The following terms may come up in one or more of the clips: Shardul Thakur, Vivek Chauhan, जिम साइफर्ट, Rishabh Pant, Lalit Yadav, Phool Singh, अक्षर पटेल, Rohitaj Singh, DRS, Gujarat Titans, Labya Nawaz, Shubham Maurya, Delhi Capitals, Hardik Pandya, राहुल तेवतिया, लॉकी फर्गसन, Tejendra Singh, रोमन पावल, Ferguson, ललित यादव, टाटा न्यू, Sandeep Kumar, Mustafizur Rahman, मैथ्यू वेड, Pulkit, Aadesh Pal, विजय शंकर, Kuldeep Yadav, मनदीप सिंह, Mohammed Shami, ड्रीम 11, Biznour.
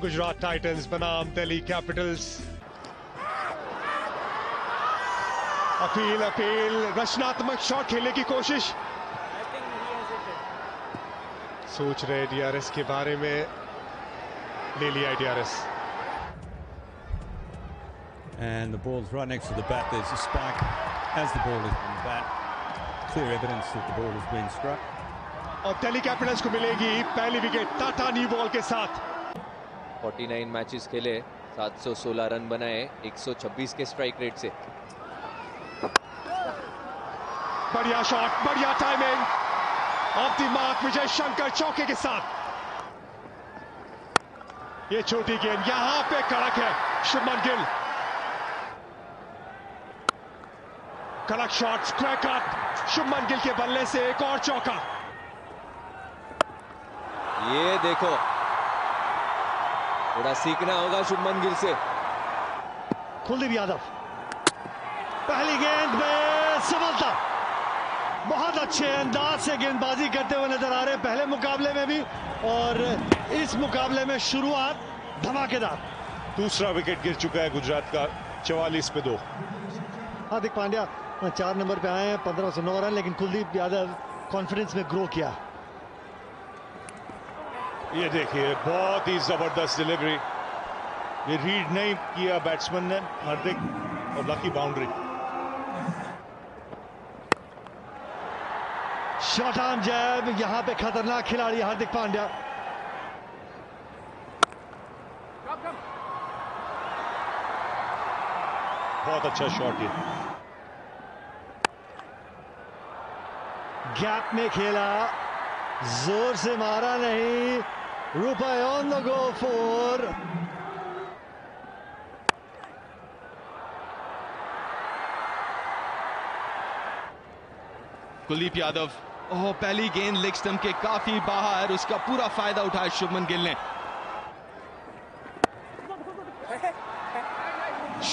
Gujarat Titans बनाम Delhi Capitals. Appeal appeal रचनात्मक shot खेलने की कोशिश. सोच रहे DRS के बारे में. ले लिया DRS. And the ball's right next to the bat. There's a spike as the ball is on the bat. Clear evidence that the ball has been struck. और दिल्ली कैपिटल्स को मिलेगी पहली विकेट टाटा न्यू बॉल के साथ. 49 matches खेले, 716 run बनाए, 126 के strike rate से. बढ़िया शॉट, बढ़िया timing. Off the mark विजय शंकर चौके के साथ. ये छोटी गेंद यहाँ पे कड़क है. शुभमन गिल कड़क shot, square cut. Shubman Gill के बल्ले से एक और चौका. ये देखो, थोड़ा सीखना होगा शुभमन गिल से. कुलदीप यादव पहली गेंद में सफलता. बहुत अच्छे अंदाज से गेंदबाजी करते हुए नजर आ रहे पहले मुकाबले में भी, और इस मुकाबले में शुरुआत धमाकेदार. दूसरा विकेट गिर चुका है गुजरात का, 44 पे 2. हार्दिक पांड्या 4 नंबर पे आए हैं, 1509 रन, लेकिन कुलदीप यादव कॉन्फिडेंस में ग्रो किया. ये देखिए, बहुत ही जबरदस्त डिलीवरी. ये रीड नहीं किया बैट्समैन ने, हार्दिक, और lucky boundary. Shot on jab, यहाँ पे खतरनाक खिलाड़ी हार्दिक पांड्या. बहुत अच्छा शॉट. ये गैप में खेला, जोर से मारा नहीं. Rupai on the go for. Kuldeep Yadav, ओह पहली गेंद लेग स्टंप के काफी बाहर, उसका पूरा फायदा उठाया शुभमन गिल ने.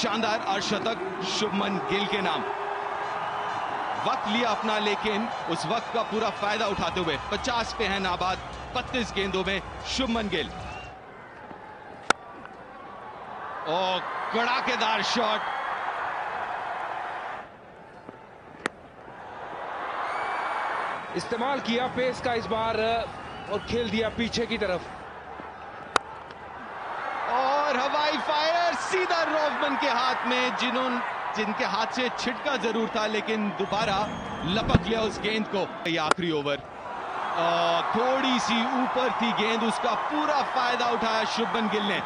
शानदार अर्धशतक शुभमन गिल के नाम. वक्त लिया अपना, लेकिन उस वक्त का पूरा फायदा उठाते हुए 50 पे है नाबाद, 32 गेंदों में शुभमन गिल. और कड़ाकेदार शॉट. इस्तेमाल किया पेस का इस बार और खेल दिया पीछे की तरफ. और हवाई फायर सीधा रोमन के हाथ में, जिनके हाथ से छिटका जरूर था, लेकिन दोबारा लपक लिया उस गेंद को. आखिरी ओवर थोड़ी सी ऊपर थी गेंद, उसका पूरा फायदा उठाया शुभमन गिल ने.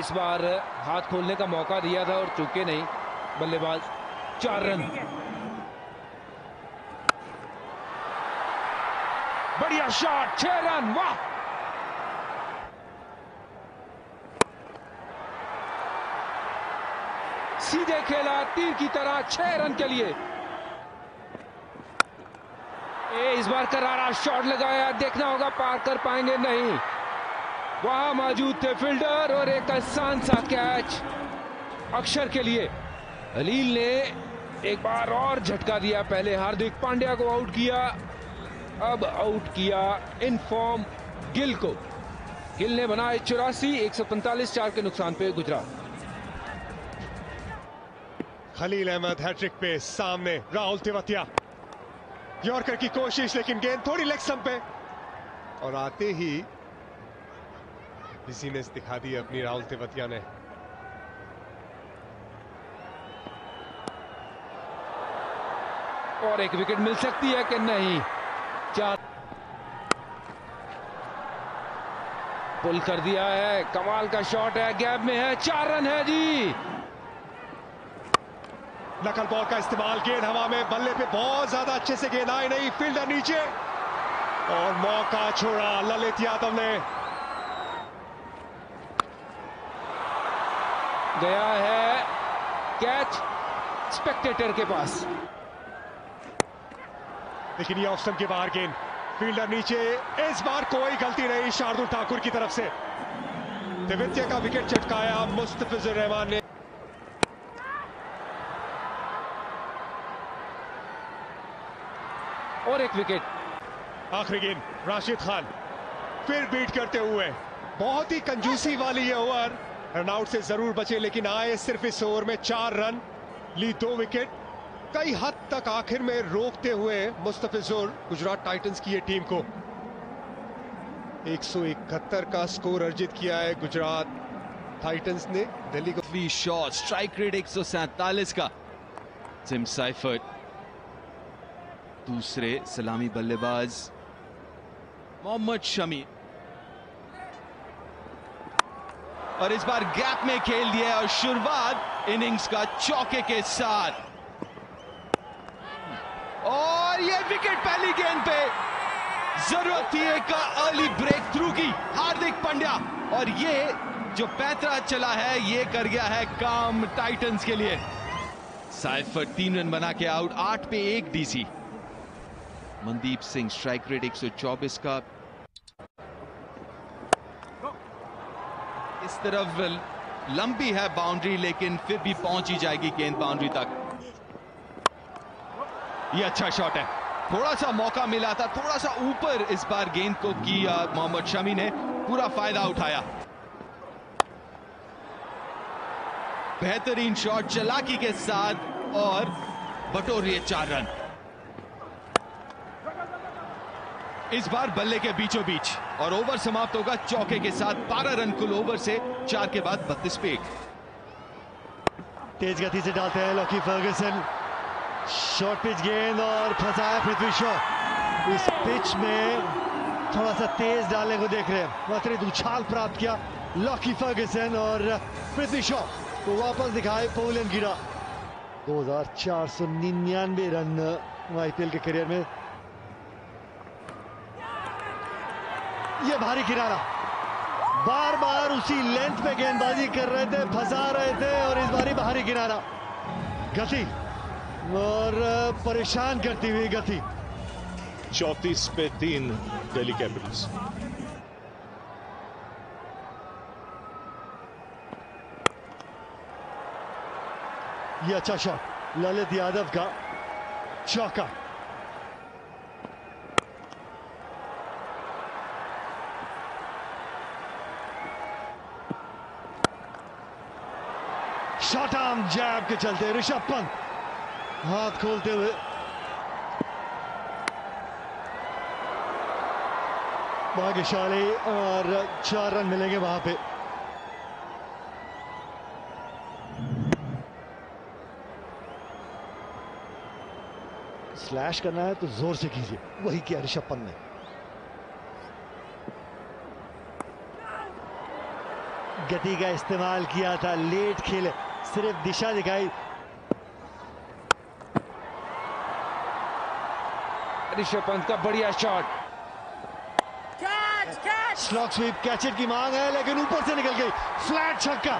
इस बार हाथ खोलने का मौका दिया था और चूके नहीं बल्लेबाज. 4 रन. बढ़िया शॉट, 6 रन. वाह, सीधे खेला तीर की तरह, 6 रन के लिए. इस बार करारा शॉट लगाया, देखना होगा पार कर पाएंगे नहीं. वहां मौजूद थे फील्डर, और एक आसान सा कैच अक्षर के लिए. खलील ने एक बार और झटका दिया, पहले हार्दिक पांड्या को आउट किया, अब आउट किया इन फॉर्म गिल को. गिल ने बनाए 84, 145, 4 के नुकसान पे गुजरात. खलील अहमद हैट्रिक पे, सामने राहुल तेवतिया. यॉर्कर की कोशिश, लेकिन गेंद थोड़ी लेग स्टंप पे, और आते ही बिजीनेस दिखा दी अपनी राहुल तेवतिया ने. और एक विकेट मिल सकती है कि नहीं. 4 पुल कर दिया है, कमाल का शॉट है, गैप में है, 4 रन है जी. नकल बॉल का इस्तेमाल, गेंद हवा में, बल्ले पे बहुत ज्यादा अच्छे से गेंद आई नहीं, फील्डर नीचे, और मौका छोड़ा ललित यादव ने. गया है कैच स्पेक्टेटर के पास, लेकिन ये ऑफ स्टंप के बाहर गेंद, फील्डर नीचे. इस बार कोई गलती नहीं शार्दुल ठाकुर की तरफ से. तेवतिया का विकेट चटकाया मुस्तफिजुर रहमान ने. और एक विकेट. आखिरी गेंद राशिद खान फिर बीट करते हुए, बहुत ही कंजूसी वाली ये ओवर, रन आउट से जरूर बचे लेकिन आए सिर्फ इस ओवर में 4 रन, ली 2 विकेट, कई हद तक आखिर में रोकते हुए मुस्तफिजुर गुजरात टाइटंस की ये टीम को। 171 का स्कोर अर्जित किया है गुजरात टाइटंस ने दिल्ली को। 3 शॉट, स्ट्राइक रेट 147 का। जिम साइफर्ट दूसरे सलामी बल्लेबाज। मोहम्मद शमी, और इस बार गैप में खेल दिया और शुरुआत इनिंग्स का चौके के साथ, और यह विकेट पहली गेंद पे। जरूरत थी एक अर्ली ब्रेक थ्रू की, हार्दिक पांड्या, और ये जो पैतरा चला है ये कर गया है काम टाइटंस के लिए। साइफर 3 रन बना के आउट, 8 पे 1 DC. मनदीप सिंह strike rate 124 का। इस तरफ लंबी है बाउंड्री लेकिन फिर भी पहुंच ही जाएगी गेंद बाउंड्री तक। ये अच्छा शॉट है, थोड़ा सा मौका मिला था, थोड़ा सा ऊपर इस बार गेंद को किया, मोहम्मद शमी ने पूरा फायदा उठाया। बेहतरीन शॉट चालाकी के साथ और बटोरिए 4 रन। इस बार बल्ले के बीचों बीच, और ओवर समाप्त होगा चौके के साथ। 12 रन कुल ओवर से, 4 के बाद 32 पे 1। तेज गति से डालते हैं लॉकी फर्गसन, शॉर्ट पिच गेंद और फंसाया पृथ्वी शॉ। इस पिच में थोड़ा सा तेज डालने को देख रहे हैं, अतिरिक्त उछाल प्राप्त किया लॉकी फर्गसन और पृथ्वी शॉ को वापस दिखाए पोलन गिरा। 2499 रन आईपीएल के करियर में। ये भारी किनारा, बार बार उसी लेंथ पे गेंदबाजी कर रहे थे, फंसा रहे थे, और इस बारी भारी किनारा, गति और परेशान करती हुई गति। 34 पे 3 दिल्ली कैपिटल्स। ये अच्छा शॉट ललित यादव का, चौका। शॉर्ट आर्म जैब के चलते ऋषभ पंत हाथ खोलते हुए, भाग्यशाली, और 4 रन मिलेंगे वहां पे। स्लैश करना है तो जोर से कीजिए, वही किया ऋषभ पंत ने। गति का इस्तेमाल किया था, लेट खेले, सिर्फ दिशा दिखाई। ऋषभ पंत का बढ़िया शॉट, स्लॉग स्वीप, कैचेट की मांग है लेकिन ऊपर से निकल गई, फ्लैट छक्का।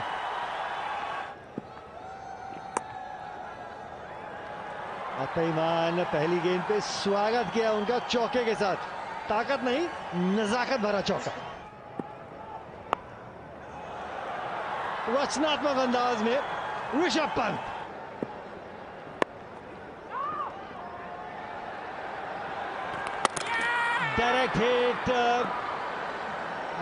अतईमान पहली गेंद पे स्वागत किया उनका चौके के साथ, ताकत नहीं नजाकत भरा चौका। रचनात्मक अंदाज में ऋषभ पंत, डायरेक्ट हिट,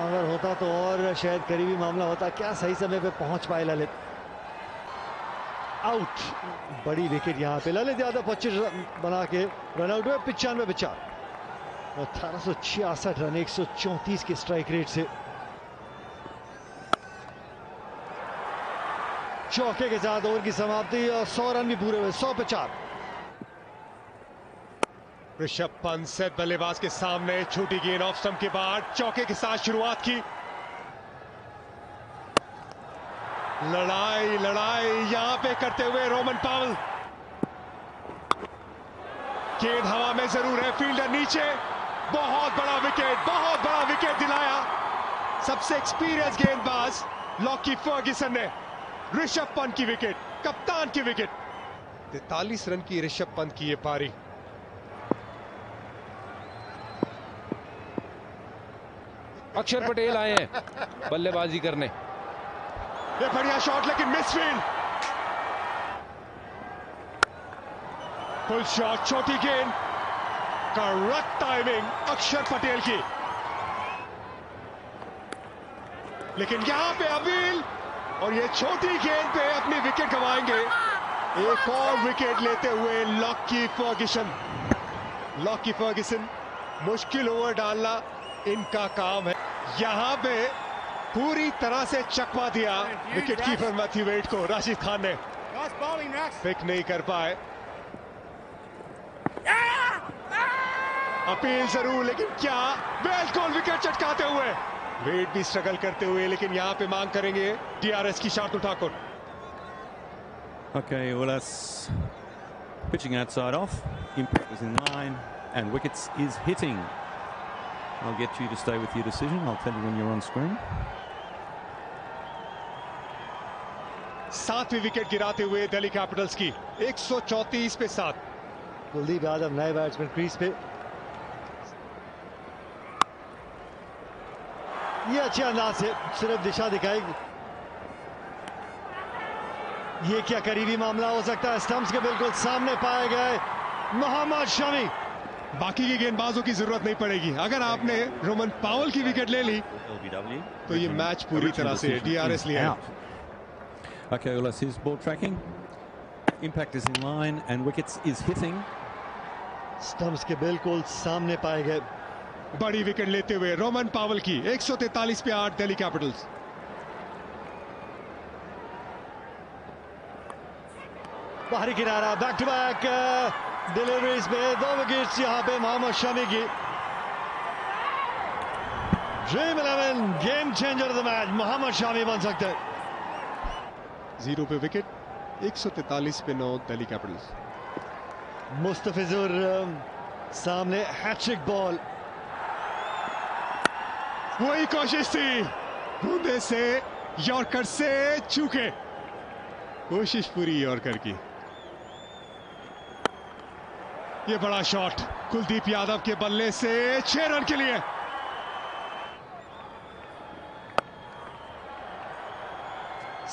अगर होता तो और शायद करीबी मामला होता। क्या सही समय पे पहुंच पाए ललित, आउट, बड़ी विकेट यहाँ पे। ललित यादव 25 रन बना के रन आउट हुए, 95 पे 4। 1866 रन 134 के स्ट्राइक रेट से, चौके के साथ ओवर की समाप्ति, और 100 रन भी पूरे हुए, 100 पे 4। ऋषभ पंत से बल्लेबाज के सामने छोटी गेंद ऑफ स्टंप के बाद, चौके के साथ शुरुआत की। लड़ाई लड़ाई यहां पे करते हुए रोमन पावल, गेंद हवा में जरूर है, फील्डर नीचे, बहुत बड़ा विकेट दिलाया सबसे एक्सपीरियंस गेंदबाज लॉकी फर्ग्यूसन ने। ऋषभ पंत की विकेट, कप्तान की विकेट। 43 रन की ऋषभ पंत की ये पारी। अक्षर पटेल आए हैं बल्लेबाजी करने, ये बढ़िया शॉट लेकिन मिसफील्ड, फुल शॉट, छोटी गेंद, करेक्ट टाइमिंग अक्षर पटेल की, लेकिन यहां पे अपील और ये छोटी गेंद पे अपनी विकेट गंवाएंगे। एक और विकेट लेते हुए लॉकी फर्गसन मुश्किल ओवर डालना इनका काम है। यहां पे पूरी तरह से चकमा दिया विकेट कीपर मैथ्यू वेड को राशिद खान ने, पिक नहीं कर पाए। अपील जरूर, लेकिन क्या बिल्कुल विकेट चटकाते हुए, वेड भी स्ट्रगल करते हुए, लेकिन यहां पे मांग करेंगे DRS की Shardul Thakur. Okay, well, that's pitching outside off. Impact is in line and wickets is hitting. I'll get you to stay with your decision. I'll tell you when you're on screen. सातवीं wicket गिराते हुए Delhi Capitals की 134 पे 7। कुलदीप यादव नए batsman crease पे, ये अच्छे अंदाज से सिर्फ दिशा दिखाएगी। ये क्या करीबी मामला हो सकता है, स्टंप्स के बिल्कुल सामने पाए गए मोहम्मद शमी। बाकी के गेंदबाजों की जरूरत नहीं पड़ेगी, अगर आपने रोमन पावल की विकेट ले ली तो ये मैच पूरी तरह से DRS लिया। Okay, well, that's his ball tracking. Impact is in line and wickets is hitting. Stumps के बिल्कुल सामने पाए गए। बड़ी विकेट लेते हुए रोमन पावल की 143 पे 8 दिल्ली कैपिटल्स। बाहरी किनारा, बैक टू बैक डिलीवरीज में 2 विकेट्स यहां पे मोहम्मद शमी की। ड्रीम 11 game changer of the match Mohammed Shami बन सकते हैं। 0 पे विकेट, 143 पे 9 दिल्ली कैपिटल्स। मुस्तफिजुर सामने हैट्रिक बॉल, वही कोशिश थी, बूंदे से यॉर्कर से चूके, कोशिश पूरी यॉर्कर की। ये बड़ा शॉट कुलदीप यादव के बल्ले से 6 रन के लिए।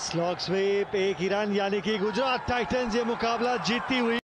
स्लॉग स्वीप, एक ही रन, यानी कि गुजरात टाइटंस ये मुकाबला जीतती हुई